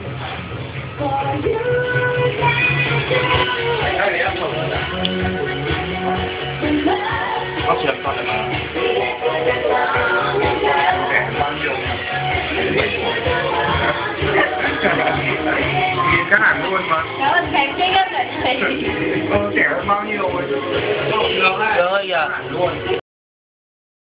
Có trẻ bao nhiêu rồi? Rồi à.